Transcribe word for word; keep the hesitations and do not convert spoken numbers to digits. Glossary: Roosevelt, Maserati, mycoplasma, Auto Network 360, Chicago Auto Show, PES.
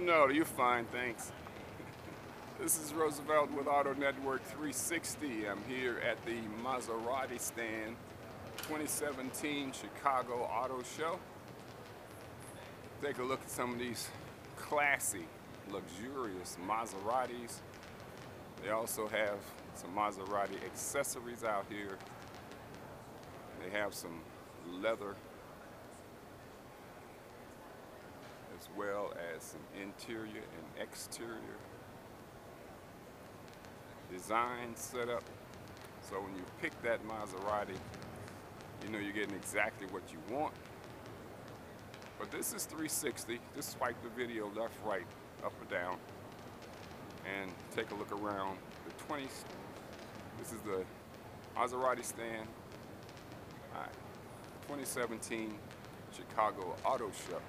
no, you're fine, thanks. This is Roosevelt with Auto Network three sixty. I'm here at the Maserati stand, twenty seventeen Chicago Auto Show. Take a look at some of these classy, luxurious Maseratis. They also have some Maserati accessories out here. They have some leather as well as some interior and exterior design set up. So when you pick that Maserati, you know you're getting exactly what you want. But this is three sixty. Just swipe the video left, right, up or down, and take a look around the twenties. This is the Maserati stand. All right. twenty seventeen Chicago Auto Show.